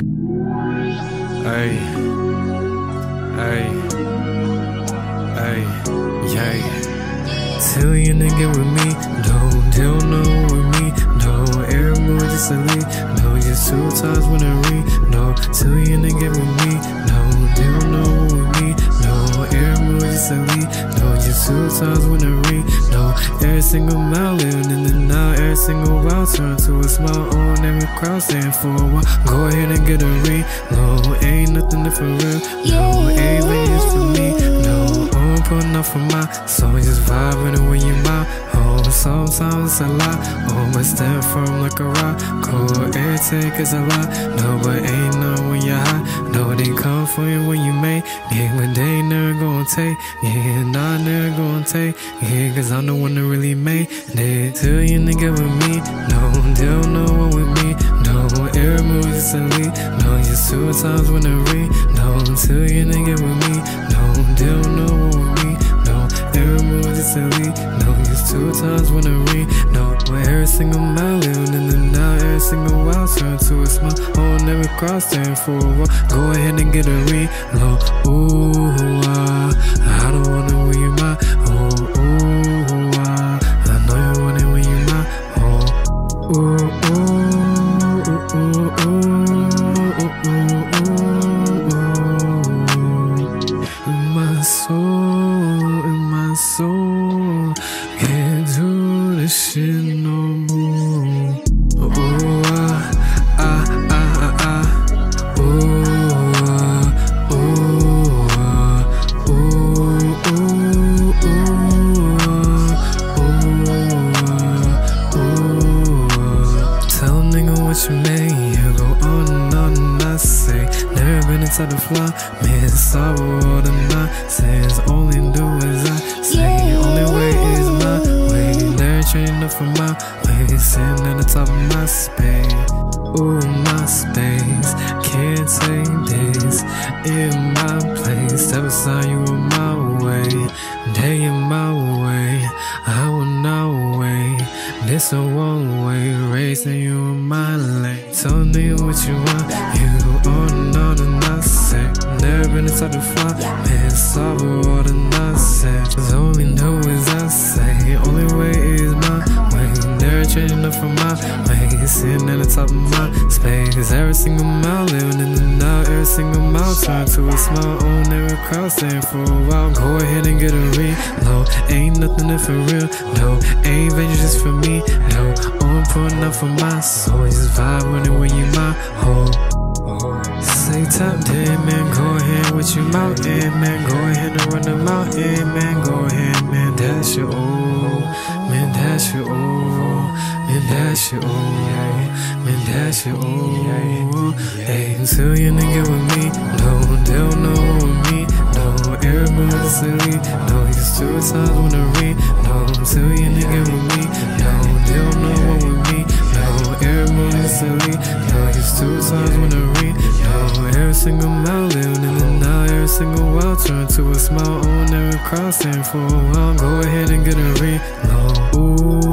Ay, ay, ay, yay. Tell your nigga with me, don't know with me. No air more, just a lead. No, just two times when I read. No, tell your nigga with me, don't know with me. No air more, just a lead. No, just two times when I read. No, every single mile living in the now, every single while turn to a smile on every crowd stand for a while. Go ahead and get a read. No, ain't nothing if for real. No, everything is for me. No, I'm putting up for my soul, just vibing it when you mind. Oh, sometimes it's a lot. Oh, my stand firm like a rock. Cold air take is a lot. No, but ain't none when you're hot. No, they come for you when you may. Yeah, but they never gonna take. Yeah, and I never gonna take. Yeah, cause I'm the one that really made it. Till you nigga with me, no, they don't know what with me. No, every move is a lead. No, just two times when I read. No, till you nigga with me, no, they don't know what with me. No, every move is a lead. No, just two times when I read. No, every single mile living in the now, every single while turn to a smile. Oh, never cross stand for a while. Go ahead and get a read. No, ooh, I don't wanna where you mind. Oh, ooh, I know you want it when you mind. Oh, in my soul, can't do this shit no more. Oh, tell a nigga what you made, you go on and on and I say, never been inside the fly, man, it's all what I'm not, says only do as I say, only way is my way, never trading up for my way, sitting at the top of my space, ooh, my space, can't take this, in my place, step aside, you in my way, they in my way, I will not wait. This a one way, raising you in my lane. Tell me what you want, you on all the nonsense. Never been inside the fly, man, solve all the nonsense. Cause only know is I say, only way is my way. Never changing up from my way, sitting at the top of my space. Cause every single mile living in the now, every single mile turn to a smile on every crowd stand for a while. Go ahead and get a read. No, ain't nothing there for real. No, ain't vengeance for me. No, I'm putting up for my soul, just vibe when it when you my home. Say top dead man, go ahead with your mouth, yeah, man. Go ahead and run them out, yeah, man. Go ahead, man, that's your own. Man, that's your own. Man, that's your own. Man, that's your own. Hey, until you nigga with me, no, they don't know with me. No, everybody's silly. No, it's two times when I read. No, until you nigga with me. Two times when I read, no, every single mile living in the now, every single while turn to a smile on every cross stand for a while. Go ahead and get a read, no, ooh.